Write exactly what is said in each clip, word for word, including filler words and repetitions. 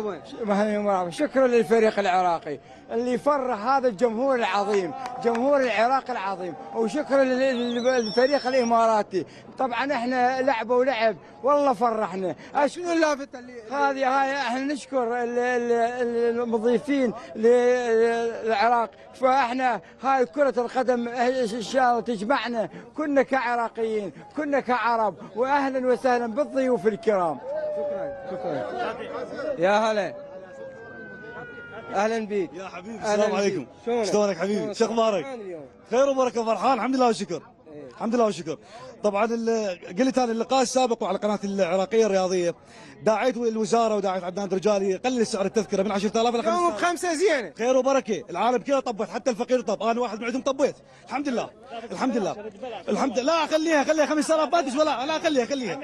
مرحبا. اهلا ومرحبا، شكرا للفريق العراقي اللي فرح هذا الجمهور العظيم، جمهور العراق العظيم، وشكرا للفريق الاماراتي، طبعا احنا لعبه ولعب والله فرحنا. شنو اللافته اللي هذه؟ هاي احنا نشكر المضيفين للعراق، فاحنا هاي كرة القدم ان شاء الله تجمعنا كنا كعراقيين، كنا كعرب، واهلا وسهلا بالضيوف الكرام. شكرا شكرا. يا هلا، اهلا بك يا حبيبي. السلام عليكم، شلونك حبيبي؟ شو اخبارك؟ خير وبركه، فرحان الحمد لله والشكر. إيه. الحمد لله والشكر. طبعا قلت انا اللقاء السابق وعلى القناه العراقيه الرياضيه داعيت الوزاره وداعيت عدنان درجالي قلل سعر التذكره من عشرة آلاف الى خمسة آلاف. يوم بخمسه زينه، خير وبركه. العالم كله طبت، حتى الفقير طب، انا واحد من عندهم طبيت. الحمد لله الحمد لله الحمد لله. لا خليها خليها خمسة آلاف بادش، ولا لا خليها خليها.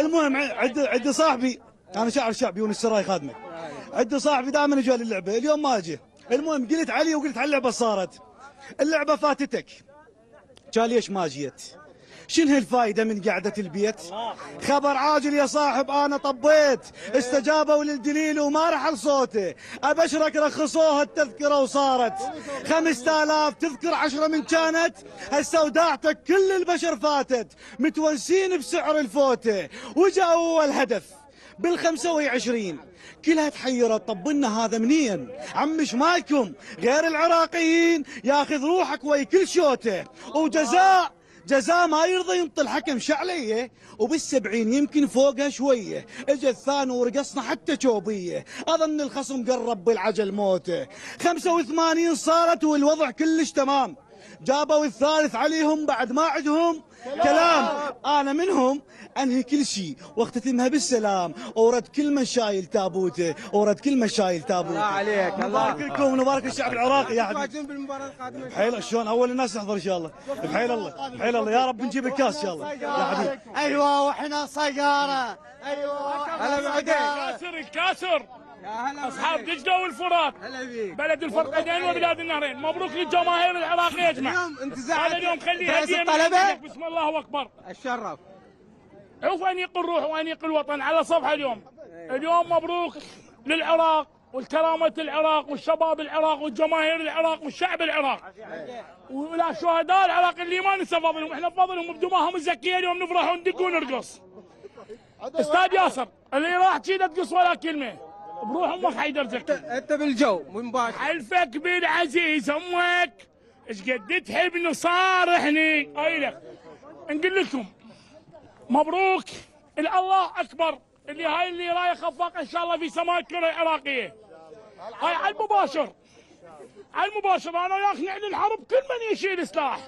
المهم عندي عندي صاحبي، انا شاعر شعبي ونس السراي خادمه، عندي صاحبي دائما يجي للعبه، اليوم ما اجي. المهم قلت علي وقلت على اللعبه، صارت اللعبه فاتتك، قال ليش ما جيت؟ شنو هالفائده من قعده البيت؟ خبر عاجل يا صاحب، انا طبيت، استجابوا للدليل وما رحل صوته، ابشرك رخصوها التذكره وصارت خمسة آلاف تذكر، عشرة من كانت، هسه وداعتك كل البشر فاتت، متونسين بسعر الفوته، وجا اول هدف بالخمسة وعشرين كلها تحيرت. طب لنا هذا منين؟ عمش مالكم غير العراقيين، ياخذ روحك ويا كل شوته. وجزاء جزاء ما يرضى ينطي الحكم شعليه، وبالسبعين يمكن فوقها شويه اجى الثاني ورقصنا حتى شوبيه، اظن الخصم قرب بالعجل موته. خمسة وثمانين صارت والوضع كلش تمام، جابوا الثالث عليهم بعد ما عندهم كلام. انا منهم انهي كل شيء واختتمها بالسلام، اورد كل من شايل تابوته، اورد كل من شايل تابوته. الله عليك، الله يبارك لكم، نبارك الشعب العراقي يا حبيبي. متواجدين بالمباراه القادمه بحيل شلون؟ اول الناس نحضر ان شاء الله، بحيل الله بحيل الله، يا رب نجيب الكاس ان شاء الله يا حبيبي. ايوه واحنا صقاره، ايوه هلا بعدين الكاسر الكاسر. اصحاب دجله والفرات، بلد الفرقدين وبلاد النهرين، مبروك للجماهير العراقيه اجمع. هذا اليوم خليه هديه من بسم الله اكبر. اتشرف عوف انيق الروح وانيق الوطن على صفحه اليوم. اليوم مبروك للعراق والكرامة العراق والشباب العراق والجماهير العراق والشعب العراق ولا شهداء العراق اللي ما ننسى فضلهم، احنا بفضلهم بدماهم الزكيه اليوم نفرح وندق ونرقص. استاذ ياسر اللي راح تشيله تقص ولا كلمه، بروحهم ما حد يدرسك. انت بالجو مباشر حلفك بالعزيز امك ايش قد تحبني صارحني. ايلك نقول لكم مبروك، الله اكبر، اللي هاي اللي رايه خفاق ان شاء الله في سماء الكره العراقيه. هاي على المباشر على المباشر انا وياك نعلن حرب كل من يشيل سلاح،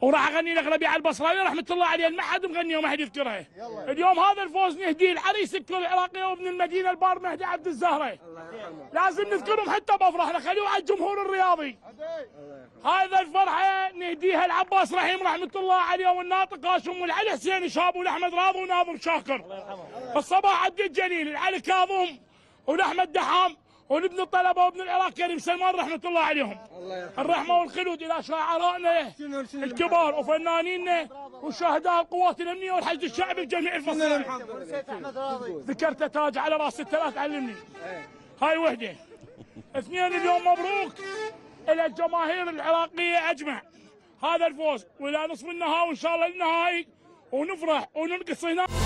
وراح اغني لك ربيع البصراوي رحمه الله عليه، ما حد مغنيه وما حد يذكرها. اليوم هذا الفوز نهديه لعريس الكره العراقيه وابن المدينه البار مهدي عبد الزهره، لازم نذكرهم حتى بافراحنا، خلوه على الجمهور الرياضي. هذا الفرحه نهديها لعباس رحيم رحمه الله عليه، والناطق هاشم، والعلي حسين شاب، والاحمد راضي، وناظر شاكر، الصباح عبد الجليل، العلي كاظم، والاحمد دحام، ونبن الطلبه وابن العراق كريم سلمان رحمه الله عليهم. الرحمه والخلود الى شاعرائنا الكبار وفنانينا وشهداء القوات الامنيه والحشد الشعبي بجميع الفصائل. ذكرت تاج على راس الثلاث علمني. هاي وحده. اثنين اليوم مبروك الى الجماهير العراقيه اجمع هذا الفوز، والى نصف النهائي وان شاء الله النهائي ونفرح وننقص هنا.